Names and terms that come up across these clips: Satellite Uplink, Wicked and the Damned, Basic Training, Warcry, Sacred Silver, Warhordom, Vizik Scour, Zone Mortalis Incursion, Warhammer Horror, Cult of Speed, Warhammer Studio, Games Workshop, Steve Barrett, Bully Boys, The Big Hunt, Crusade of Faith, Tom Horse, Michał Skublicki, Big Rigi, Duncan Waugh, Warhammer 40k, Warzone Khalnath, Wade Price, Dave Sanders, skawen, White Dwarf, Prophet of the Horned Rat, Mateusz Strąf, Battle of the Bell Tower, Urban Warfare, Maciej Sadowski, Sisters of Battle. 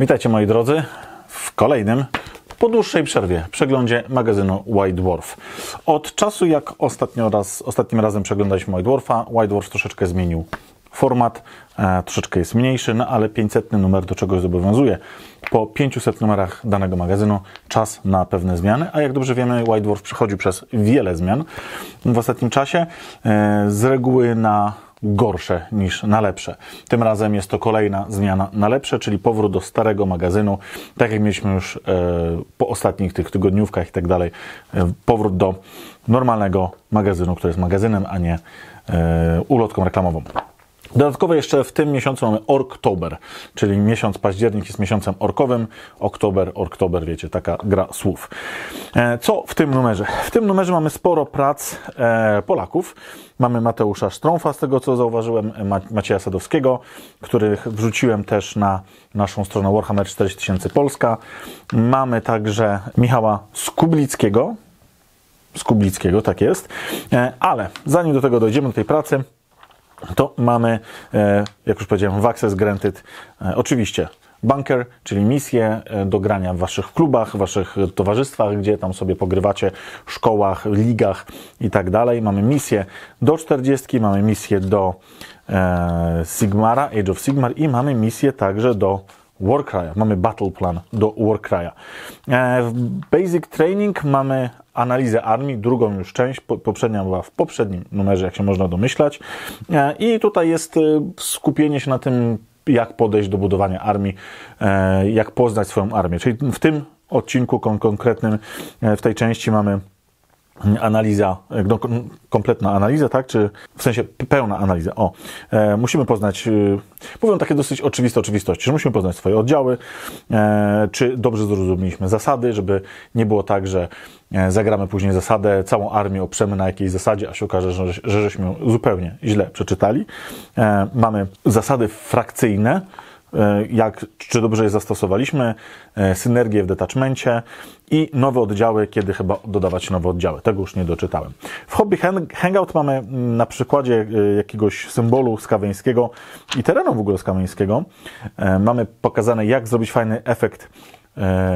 Witajcie moi drodzy w kolejnym, po dłuższej przerwie, przeglądzie magazynu White Dwarf. Od czasu jak ostatnim razem przeglądaliśmy White Dwarfa, White Dwarf troszeczkę zmienił format, troszeczkę jest mniejszy, no ale 500 numer do czegoś zobowiązuje. Po 500 numerach danego magazynu czas na pewne zmiany, a jak dobrze wiemy, White Dwarf przechodzi przez wiele zmian w ostatnim czasie, z reguły na gorsze niż na lepsze. Tym razem jest to kolejna zmiana na lepsze, czyli powrót do starego magazynu, tak jak mieliśmy już po ostatnich tych tygodniówkach i tak dalej, powrót do normalnego magazynu, który jest magazynem, a nie ulotką reklamową. Dodatkowo jeszcze w tym miesiącu mamy Orktober, czyli miesiąc październik jest miesiącem orkowym. Orktober, wiecie, taka gra słów. Co w tym numerze? W tym numerze mamy sporo prac Polaków. Mamy Mateusza Strąfa, z tego co zauważyłem, Macieja Sadowskiego, których wrzuciłem też na naszą stronę Warhammer 4000 Polska. Mamy także Michała Skublickiego. Tak jest. Ale zanim do tego dojdziemy, do tej pracy, to mamy, jak już powiedziałem, w Access Granted, oczywiście Bunker, czyli misje do grania w waszych klubach, w waszych towarzystwach, gdzie tam sobie pogrywacie, szkołach, ligach i tak dalej. Mamy misje do 40, mamy misje do Sigmara, Age of Sigmar i mamy misje także do Warcry'a. Mamy battle plan do Warcry'a. W Basic Training mamy analizę armii, drugą już część, poprzednia była w poprzednim numerze, jak się można domyślać. I tutaj jest skupienie się na tym, jak podejść do budowania armii, jak poznać swoją armię. Czyli w tym odcinku konkretnym, w tej części mamy analiza, kompletna analiza, tak? Czy w sensie pełna analiza. Musimy poznać, mówią takie dosyć oczywiste oczywistości, że musimy poznać swoje oddziały, czy dobrze zrozumieliśmy zasady, żeby nie było tak, że zagramy później zasadę, całą armię oprzemy na jakiejś zasadzie, a się okaże, że żeśmy ją zupełnie źle przeczytali. Mamy zasady frakcyjne, czy dobrze je zastosowaliśmy, synergię w detachmencie i nowe oddziały, kiedy chyba dodawać nowe oddziały. Tego już nie doczytałem. W Hobby Hangout mamy na przykładzie jakiegoś symbolu skaweńskiego i terenu w ogóle skaweńskiego. Mamy pokazane, jak zrobić fajny efekt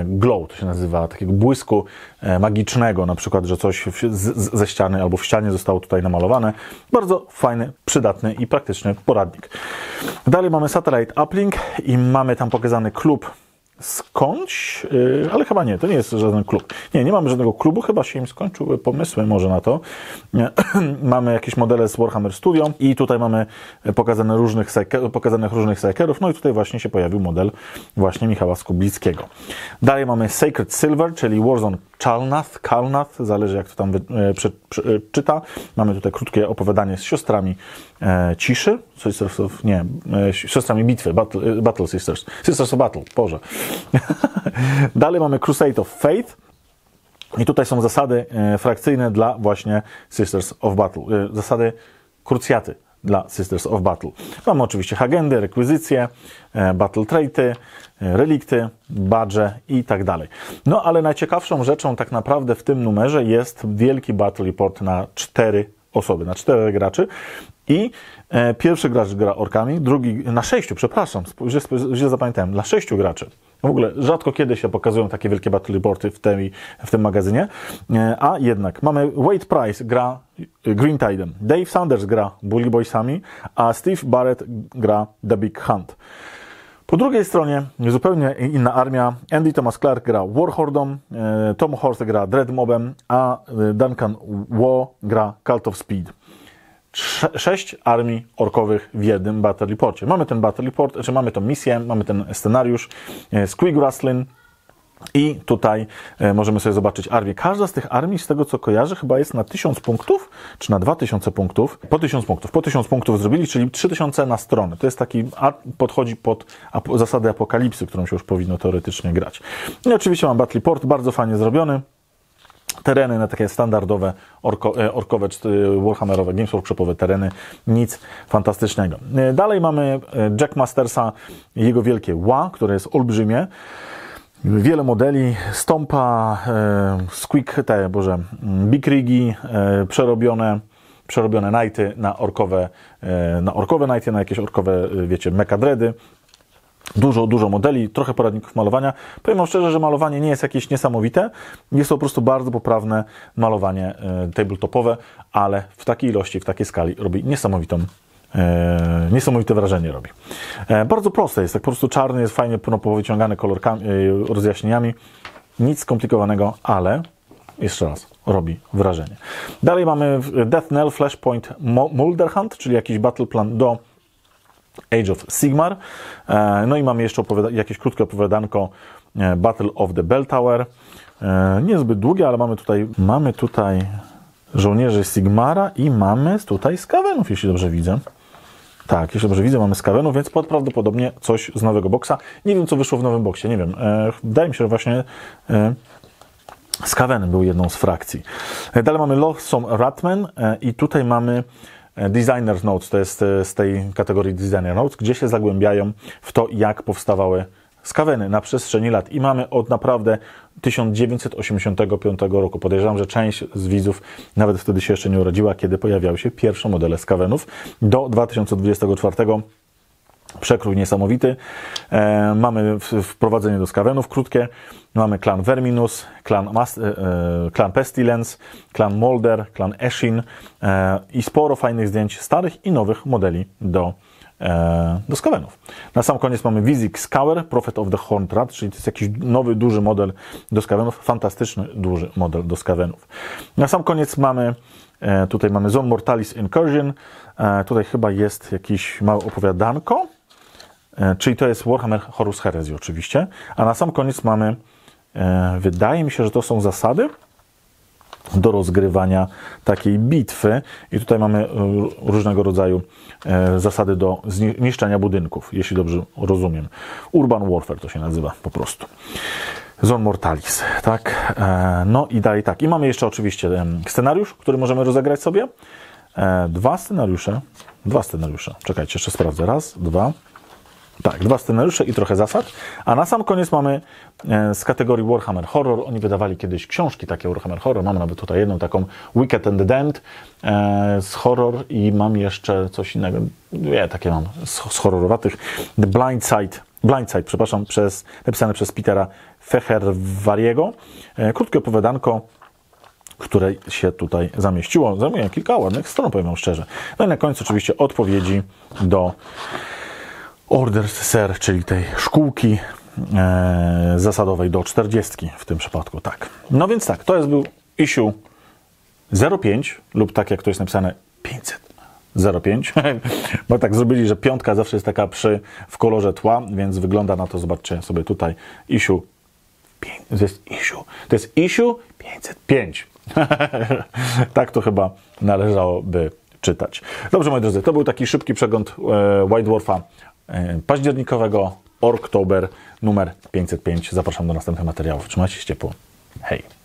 glow, to się nazywa, takiego błysku magicznego, na przykład, że coś ze ściany albo w ścianie zostało tutaj namalowane. Bardzo fajny, przydatny i praktyczny poradnik. Dalej mamy Satellite Uplink i mamy tam pokazany klub skądś, ale chyba nie, to nie jest żaden klub. Nie mamy żadnego klubu, chyba się im skończyły pomysły może na to. Mamy jakieś modele z Warhammer Studio i tutaj mamy pokazanych różnych sajkerów, no i tutaj właśnie się pojawił model właśnie Michała Skublickiego. Dalej mamy Sacred Silver, czyli Warzone Khalnath, zależy jak to tam czyta. Mamy tutaj krótkie opowiadanie z siostrami ciszy, siostrami bitwy, Battle Sisters, Sisters of Battle, Boże. Dalej mamy Crusade of Faith i tutaj są zasady frakcyjne dla właśnie Sisters of Battle, zasady krucjaty dla Sisters of Battle. Mamy oczywiście agendy, rekwizycje, battle traity, relikty, badże i tak dalej. No ale najciekawszą rzeczą tak naprawdę w tym numerze jest wielki battle report na 4 osoby, na 4 graczy. I pierwszy gracz gra orkami, drugi na 6, przepraszam, źle zapamiętałem, dla 6 graczy. W ogóle rzadko kiedy się pokazują takie wielkie battle reporty w tym magazynie, a jednak mamy Wade Price gra Green Tide'em, Dave Sanders gra Bully Boysami, a Steve Barrett gra The Big Hunt. Po drugiej stronie zupełnie inna armia. Andy Thomas Clark gra Warhordom, Tom Horse gra Dreadmobem, a Duncan Waugh gra Cult of Speed. 6 armii orkowych w jednym battle reporcie. Mamy ten battle report, czy mamy tą misję, mamy ten scenariusz Squig Wrestling i tutaj możemy sobie zobaczyć armię. Każda z tych armii, z tego co kojarzę, chyba jest na 1000 punktów, czy na 2000 punktów. Po 1000 punktów zrobili, czyli 3000 na stronę. To jest taki, podchodzi pod zasadę apokalipsy, którą się już powinno teoretycznie grać. I oczywiście mam battle report, bardzo fajnie zrobiony. Tereny na takie standardowe, orkowe, warhammerowe, Games Workshopowe tereny, nic fantastycznego. Dalej mamy Jack Mastersa, jego wielkie ła, które jest olbrzymie. Wiele modeli, Stompa, Big Rigi, przerobione knighty na orkowe knighty, na jakieś orkowe, wiecie, mechadredy. Dużo modeli, trochę poradników malowania. Powiem wam szczerze, że malowanie nie jest jakieś niesamowite. Jest to po prostu bardzo poprawne malowanie tabletopowe, ale w takiej ilości, w takiej skali robi niesamowite wrażenie robi. Bardzo proste jest, tak po prostu czarny jest fajnie powyciągany kolorkami, rozjaśnieniami. Nic skomplikowanego, ale jeszcze raz, robi wrażenie. Dalej mamy Death Knell Flashpoint Mulder Hunt, czyli jakiś battle plan do Age of Sigmar. No i mamy jeszcze jakieś krótkie opowiadanko Battle of the Bell Tower. Niezbyt długie, ale mamy tutaj żołnierzy Sigmara i mamy tutaj skawenów, jeśli dobrze widzę. Tak, jeśli dobrze widzę, mamy skawenów, więc prawdopodobnie coś z nowego boksa. Nie wiem, co wyszło w nowym boksie, nie wiem. Wydaje mi się, że właśnie skawen był jedną z frakcji. Dalej mamy Loathsome Ratmen i tutaj mamy Designer Notes, to jest z tej kategorii Designer Notes, gdzie się zagłębiają w to, jak powstawały skaweny na przestrzeni lat. I mamy od naprawdę 1985 roku. Podejrzewam, że część z widzów nawet wtedy się jeszcze nie urodziła, kiedy pojawiały się pierwsze modele skawenów. Do 2024 przekrój niesamowity. Mamy wprowadzenie do skawenów krótkie. Mamy klan Verminus, klan Pestilence, klan Molder, klan Eshin i sporo fajnych zdjęć starych i nowych modeli do skawenów. Na sam koniec mamy Vizik Scour, Prophet of the Horned Rat, czyli to jest jakiś nowy, duży model do skawenów, fantastyczny, duży model do skawenów. Na sam koniec mamy Zone Mortalis Incursion, tutaj chyba jest jakieś małe opowiadanko, czyli to jest Warhammer Horus Heresy oczywiście, a na sam koniec mamy, wydaje mi się, że to są zasady do rozgrywania takiej bitwy i tutaj mamy różnego rodzaju zasady do niszczenia budynków, jeśli dobrze rozumiem. Urban Warfare to się nazywa po prostu. Zone Mortalis, tak? No i dalej tak. I mamy jeszcze oczywiście scenariusz, który możemy rozegrać sobie. Dwa scenariusze. Czekajcie, jeszcze sprawdzę. Raz, dwa. Tak, dwa scenariusze i trochę zasad. A na sam koniec mamy z kategorii Warhammer Horror. Oni wydawali kiedyś książki takie Warhammer Horror. Mam nawet tutaj jedną taką Wicked and the Damned z horror i mam jeszcze coś innego. Nie, takie mam z horrorowatych. The Blind Side, przepraszam, napisane przez Petera Feherwariego. Krótkie opowiadanko, które się tutaj zamieściło. Zajmuje kilka ładnych stron, powiem wam szczerze. No i na końcu oczywiście odpowiedzi do Order Ser, czyli tej szkółki zasadowej do 40 w tym przypadku, tak. No więc tak, to jest był issue 05 lub tak jak to jest napisane 505, bo tak zrobili, że piątka zawsze jest taka w kolorze tła, więc wygląda na to, zobaczcie sobie tutaj, issue 5, to jest issue 505. Tak to chyba należałoby czytać. Dobrze, moi drodzy, to był taki szybki przegląd White Dwarfa październikowego, Orktober numer 505. Zapraszam do następnych materiałów. Trzymajcie się ciepło. Hej!